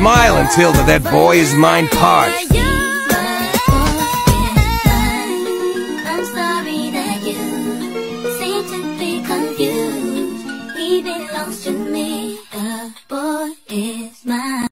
smile until that boy is mine part. I'm sorry that you seem to be confused. He belongs to me. The boy is mine.